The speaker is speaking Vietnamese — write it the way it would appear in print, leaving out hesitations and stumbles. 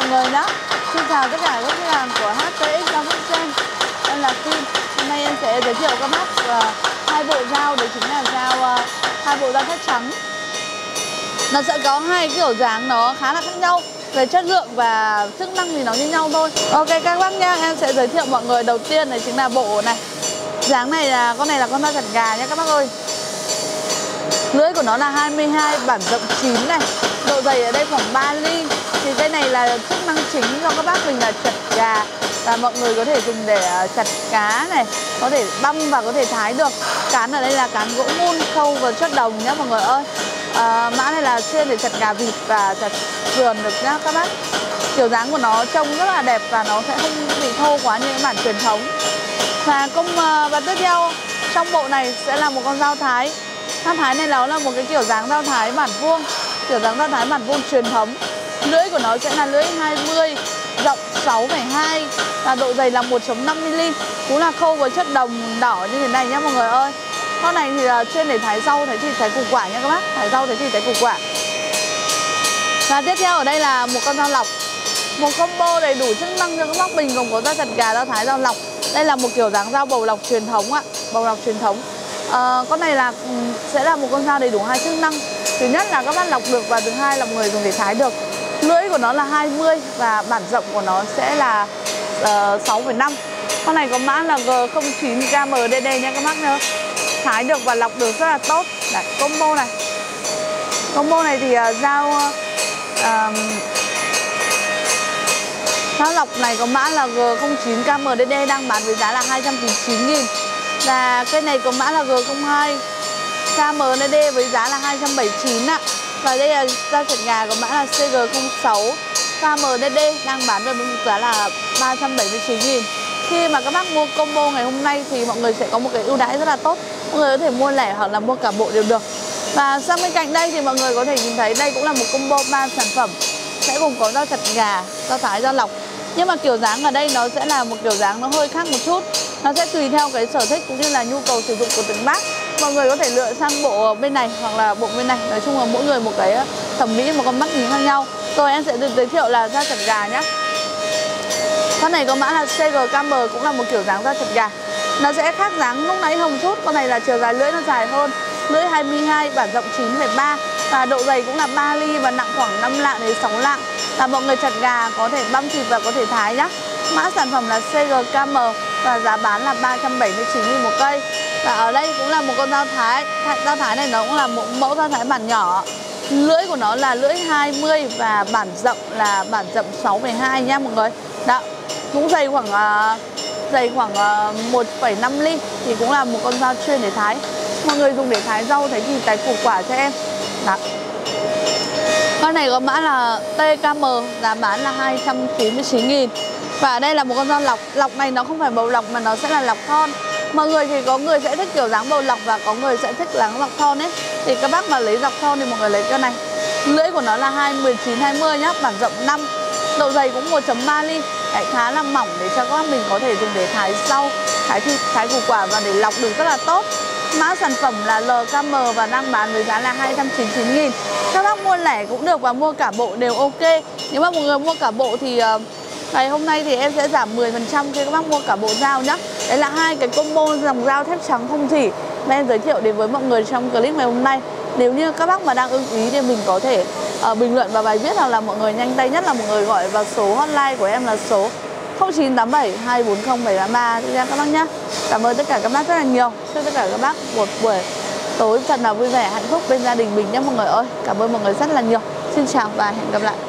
mọi người đó. Xin chào tất cả các khách hàng của HTX Giao Phúc Sen. Em là Kim. Hôm nay em sẽ giới thiệu các bác hai bộ dao, đấy chính là dao, hai bộ dao thép trắng. Nó sẽ có hai kiểu dáng nó khá là khác nhau về chất lượng và chức năng thì nó như nhau thôi. Ok các bác nha, em sẽ giới thiệu mọi người đầu tiên đấy chính là bộ này. Dáng này là con dao chặt gà nha các bác ơi. Lưỡi của nó là 22, bản rộng 9 này, độ dày ở đây khoảng 3 ly. Thì cái này là chức năng chính cho các bác mình là chặt gà, và mọi người có thể dùng để chặt cá này, có thể băm và có thể thái được. Cán ở đây là cán gỗ mun khâu và chất đồng nhá mọi người ơi. Mã này là chuyên để chặt gà vịt và chặt sườn được nhá các bác. Kiểu dáng của nó trông rất là đẹp và nó sẽ không bị thô quá như cái bản truyền thống. Và tiếp theo trong bộ này sẽ là một con dao thái. Dao thái này nó là một cái kiểu dáng dao thái bản vuông, kiểu dáng dao thái bản vuông truyền thống. Lưỡi của nó sẽ là lưỡi 20, rộng 6,2 và độ dày là 1,5 mm. Cũng là khâu với chất đồng đỏ như thế này nhá mọi người ơi. Con này thì là chuyên để thái rau, thái thịt, thái củ quả nha các bác. Thái rau, thái thịt, thái củ quả. Và tiếp theo ở đây là một con dao lọc. Một combo đầy đủ chức năng cho các bác mình, gồm có dao chặt gà, dao thái, dao lọc. Đây là một kiểu dáng dao bầu lọc truyền thống ạ, bầu lọc truyền thống. Con này là sẽ là một con dao đầy đủ hai chức năng. Thứ nhất là các bác lọc được và thứ hai là người dùng để thái được. Lưỡi của nó là 20 và bản rộng của nó sẽ là 6,5. Con này có mã là G09KMDD nha các bác nhớ. Thái được và lọc được rất là tốt. Đấy, combo này. Combo này thì dao lọc này có mã là G09KMDD đang bán với giá là 299.000. Và cây này có mã là G02KMDD với giá là 279 ạ. Và đây là dao chặt gà có mã là CG06KMDD đang bán với giá là 379.000. Khi mà các bác mua combo ngày hôm nay thì mọi người sẽ có một cái ưu đãi rất là tốt. Mọi người có thể mua lẻ hoặc là mua cả bộ đều được. Và sang bên cạnh đây thì mọi người có thể nhìn thấy đây cũng là một combo 3 sản phẩm. Sẽ gồm có dao chặt gà, dao thái, dao lọc. Nhưng mà kiểu dáng ở đây nó sẽ là một kiểu dáng nó hơi khác một chút. Nó sẽ tùy theo cái sở thích cũng như là nhu cầu sử dụng của từng bác. Mọi người có thể lựa sang bộ bên này hoặc là bộ bên này. Nói chung là mỗi người một cái thẩm mỹ, một con mắt nhìn khác nhau. Rồi em sẽ giới thiệu là dao chặt gà nhé. Con này có mã là CGKM, cũng là một kiểu dáng dao chặt gà. Nó sẽ khác dáng lúc nãy hồng chút. Con này là chiều dài lưỡi nó dài hơn. Lưỡi 22, bản rộng 9,3 và độ dày cũng là 3 ly và nặng khoảng 5 lạng đến 6 lạng. Là mọi người chặt gà có thể băm thịt và có thể thái nhá. Mã sản phẩm là CGKM và giá bán là 379.000 một cây. Và ở đây cũng là một con dao thái. Dao thái này nó cũng là một mẫu dao thái bản nhỏ. Lưỡi của nó là lưỡi 20 và bản rộng là bản rộng 6,2 nha mọi người. Đó. Cũng dày khoảng 1,5 ly thì cũng là một con dao chuyên để thái. Mọi người dùng để thái rau, thái thịt, thái củ quả cho em. Đó. Con này có mã là TKM, giá bán là 299.000. Và ở đây là một con dao lọc. Lọc này nó không phải bầu lọc mà nó sẽ là lọc thon. Mọi người thì có người sẽ thích kiểu dáng bầu lọc và có người sẽ thích dáng lọc thon ấy. Thì các bác mà lấy lọc thon thì mọi người lấy cái này. Lưỡi của nó là 19-20 nhá, bản rộng 5. Độ dày cũng 1,3 ly. Đấy, khá là mỏng để cho các bác mình có thể dùng để thái rau, thái thịt, thái củ quả và để lọc được rất là tốt. Mã sản phẩm là LKM và đang bán với giá là 299.000. Các bác mua lẻ cũng được và mua cả bộ đều ok. Nếu mà mọi người mua cả bộ thì ngày hôm nay thì em sẽ giảm 10% khi các bác mua cả bộ dao nhé. Đấy là hai cái combo dòng dao thép trắng không chỉ mà em giới thiệu đến với mọi người trong clip ngày hôm nay. Nếu như các bác mà đang ưng ý thì mình có thể bình luận vào bài viết, hoặc là mọi người nhanh tay nhất là mọi người gọi vào số hotline của em là số 0987 240 733 nha các bác nhé. Cảm ơn tất cả các bác rất là nhiều. Chúc tất cả các bác một buổi tối thật là vui vẻ, hạnh phúc bên gia đình mình nhé mọi người ơi. Cảm ơn mọi người rất là nhiều. Xin chào và hẹn gặp lại.